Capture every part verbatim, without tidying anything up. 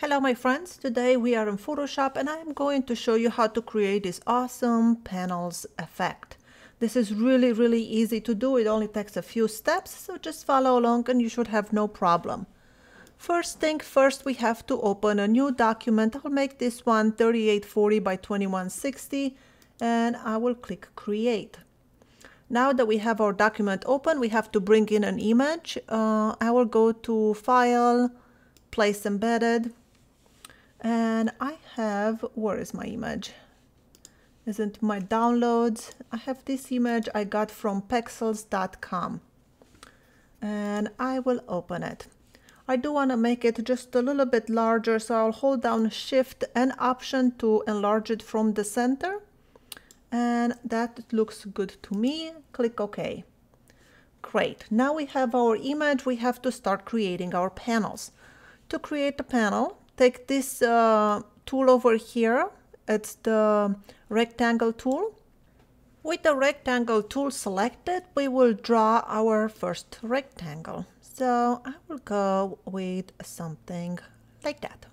Hello my friends, today we are in Photoshop and I am going to show you how to create this awesome panels effect. This is really really easy to do, it only takes a few steps, so just follow along and you should have no problem. First thing first, we have to open a new document. I'll make this one thirty-eight forty by twenty-one sixty and I will click create. Now that we have our document open, we have to bring in an image. Uh, I will go to File, Place Embedded. And I have, where is my image? Isn't my downloads? I have this image I got from pexels dot com. And I will open it. I do want to make it just a little bit larger, so I'll hold down Shift and Option to enlarge it from the center. And that looks good to me. Click OK. Great. Now we have our image. We have to start creating our panels. To create a panel, take this uh, tool over here. It's the rectangle tool. With the rectangle tool selected, we will draw our first rectangle. So I will go with something like that.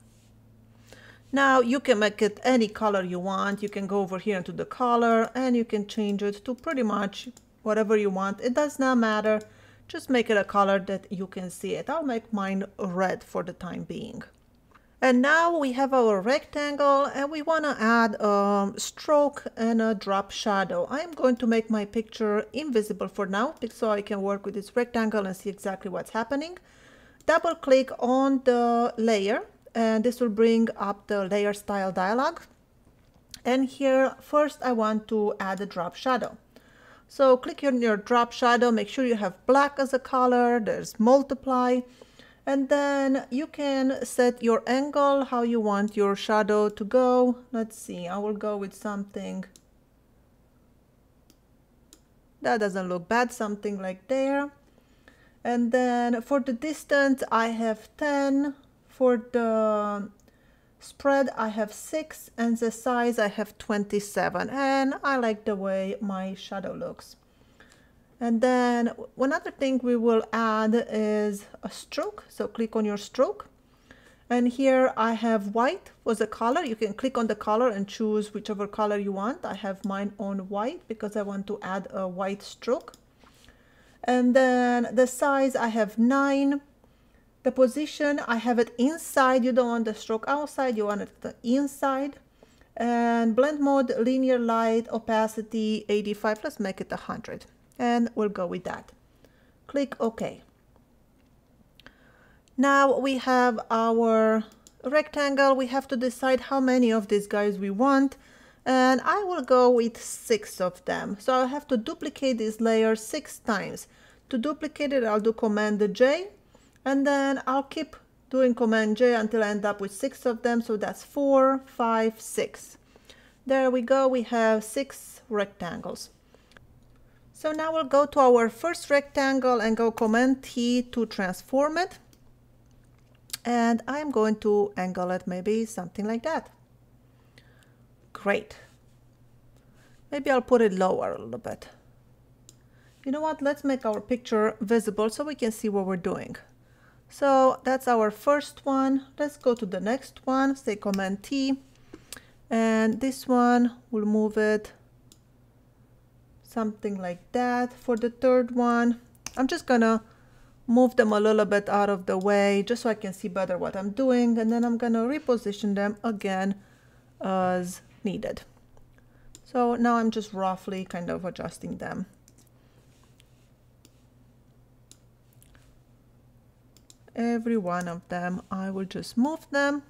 Now you can make it any color you want. You can go over here into the color and you can change it to pretty much whatever you want. It does not matter. Just make it a color that you can see it. I'll make mine red for the time being. And now we have our rectangle and we want to add a stroke and a drop shadow. I'm going to make my picture invisible for now so I can work with this rectangle and see exactly what's happening. Double click on the layer and this will bring up the layer style dialog. And here first I want to add a drop shadow. So click on your drop shadow, make sure you have black as a color, there's multiply. And then you can set your angle, how you want your shadow to go. Let's see, I will go with something that doesn't look bad, something like there. And then for the distance, I have ten. For the spread, I have six. And the size, I have twenty-seven. And I like the way my shadow looks. And then one other thing we will add is a stroke. So click on your stroke. And here I have white was a color. You can click on the color and choose whichever color you want. I have mine on white because I want to add a white stroke. And then the size I have nine. The position I have it inside. You don't want the stroke outside. You want it inside. And blend mode, linear light, opacity eighty-five. Let's make it one hundred. And we'll go with that. Click OK. Now we have our rectangle. We have to decide how many of these guys we want. And I will go with six of them. So I'll have to duplicate this layer six times. To duplicate it, I'll do Command J. And then I'll keep doing Command J until I end up with six of them. So that's four, five, six. There we go. We have six rectangles. So now we'll go to our first rectangle and go Command T to transform it. And I'm going to angle it maybe something like that. Great. Maybe I'll put it lower a little bit. You know what? Let's make our picture visible so we can see what we're doing. So that's our first one. Let's go to the next one. Say Command T. And this one, we'll move it something like that. For the third one, I'm just gonna move them a little bit out of the way just so I can see better what I'm doing, and then I'm gonna reposition them again as needed. So now I'm just roughly kind of adjusting them. Every one of them, I will just move them.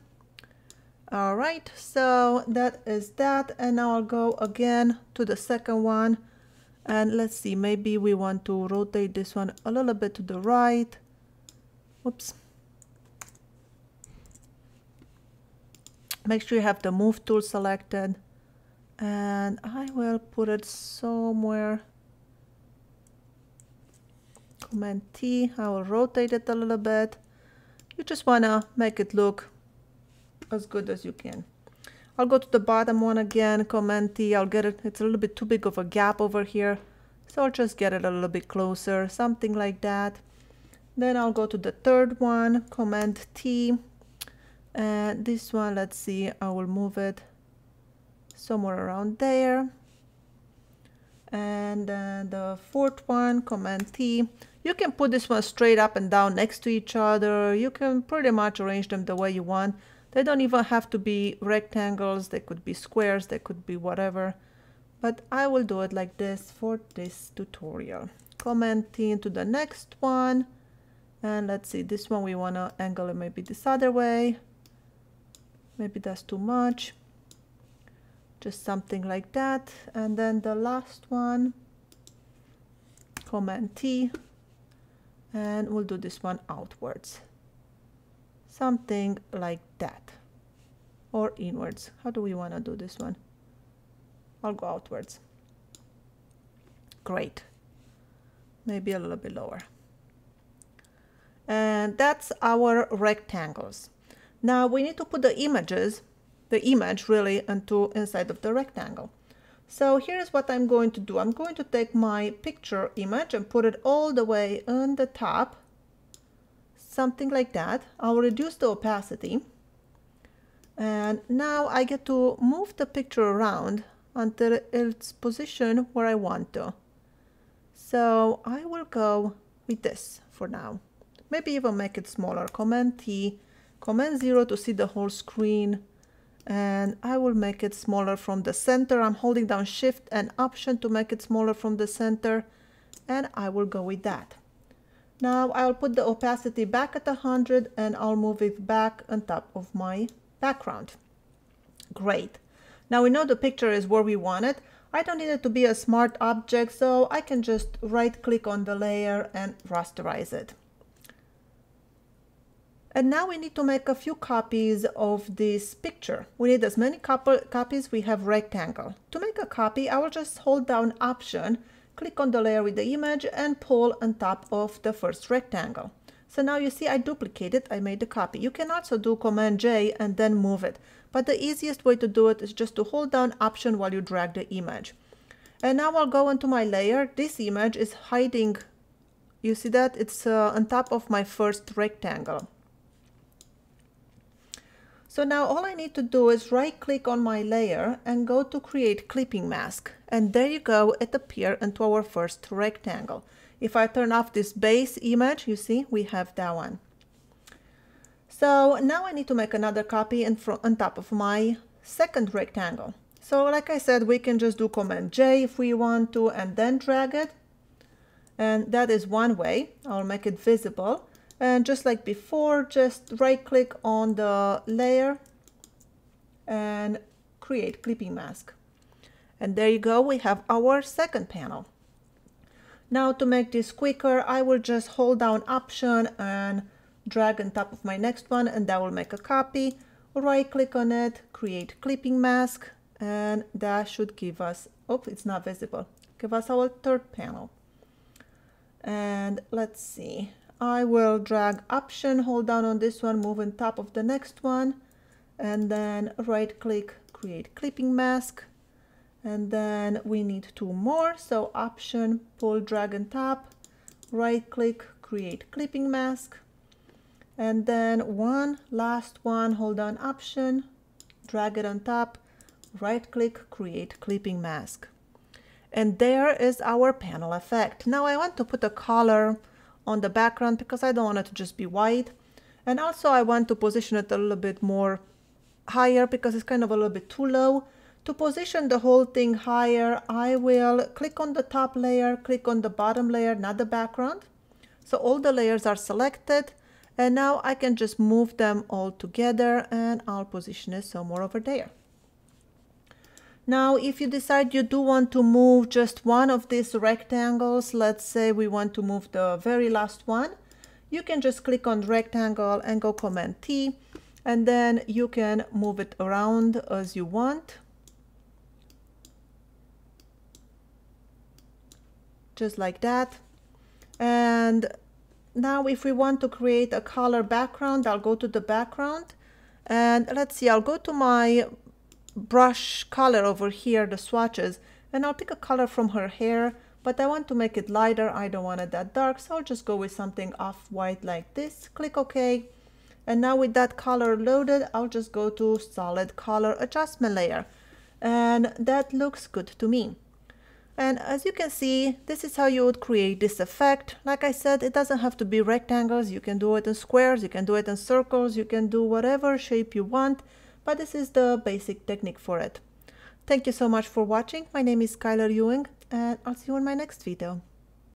All right, so that is that, and now I'll go again to the second one. And let's see, maybe we want to rotate this one a little bit to the right. Whoops. Make sure you have the move tool selected. And I will put it somewhere. Command T, I will rotate it a little bit. You just want to make it look as good as you can. I'll go to the bottom one again, Command T, I'll get it, it's a little bit too big of a gap over here, so I'll just get it a little bit closer, something like that. Then I'll go to the third one, Command T, Uh, this one, let's see, I will move it somewhere around there. And then the fourth one, Command T. You can put this one straight up and down next to each other. You can pretty much arrange them the way you want. They don't even have to be rectangles. They could be squares. They could be whatever. But I will do it like this for this tutorial. Command T into the next one. And let's see, this one we want to angle it maybe this other way. Maybe that's too much. Just something like that. And then the last one, Command T, and we'll do this one outwards. Something like that. Or inwards. How do we want to do this one? I'll go outwards. Great. Maybe a little bit lower. And that's our rectangles. Now we need to put the images the image really into inside of the rectangle. So here's what I'm going to do. I'm going to take my picture image and put it all the way on the top, something like that. I'll reduce the opacity, and now I get to move the picture around until it's positioned where I want to. So I will go with this for now. Maybe even make it smaller. Command T, Command zero to see the whole screen. And I will make it smaller from the center. I'm holding down Shift and Option to make it smaller from the center, and I will go with that. Now I'll put the opacity back at one hundred, and I'll move it back on top of my background. Great. Now we know the picture is where we want it. I don't need it to be a smart object, so I can just right click on the layer and rasterize it. And now we need to make a few copies of this picture. We need as many copies we have rectangle. To make a copy, I will just hold down Option, click on the layer with the image, and pull on top of the first rectangle. So now you see I duplicated, I made a copy. You can also do Command J and then move it. But the easiest way to do it is just to hold down Option while you drag the image. And now I'll go into my layer. This image is hiding, you see that? It's uh, on top of my first rectangle. So now all I need to do is right click on my layer and go to Create Clipping Mask. And there you go, it appeared into our first rectangle. If I turn off this base image, you see, we have that one. So now I need to make another copy in front, on top of my second rectangle. So like I said, we can just do Command J if we want to and then drag it. And that is one way. I'll make it visible. And just like before, just right click on the layer and create clipping mask. And there you go, we have our second panel. Now to make this quicker, I will just hold down Option and drag on top of my next one, and that will make a copy. Right click on it, create clipping mask, and that should give us, oh, it's not visible, give us our third panel. And let's see. I will drag Option, hold down on this one, move on top of the next one, and then right click, create clipping mask. And then we need two more. So Option, pull, drag on top, right click, create clipping mask. And then one last one, hold down Option, drag it on top, right click, create clipping mask. And there is our panel effect. Now I want to put a color on the background because I don't want it to just be white, and also I want to position it a little bit more higher because it's kind of a little bit too low. To position the whole thing higher, I will click on the top layer, click on the bottom layer, not the background, so all the layers are selected, and now I can just move them all together, and I'll position it somewhere over there. Now, if you decide you do want to move just one of these rectangles, let's say we want to move the very last one, you can just click on rectangle and go Command T, and then you can move it around as you want. Just like that. And now if we want to create a color background, I'll go to the background, and let's see, I'll go to my brush color over here, the swatches, and I'll pick a color from her hair, but I want to make it lighter. I don't want it that dark, so I'll just go with something off-white like this. Click OK, And now with that color loaded, I'll just go to solid color adjustment layer. And that looks good to me. And as you can see, this is how you would create this effect. Like I said, it doesn't have to be rectangles. You can do it in squares, you can do it in circles, you can do whatever shape you want, but this is the basic technique for it. Thank you so much for watching. My name is Skyler Ewing, and I'll see you in my next video.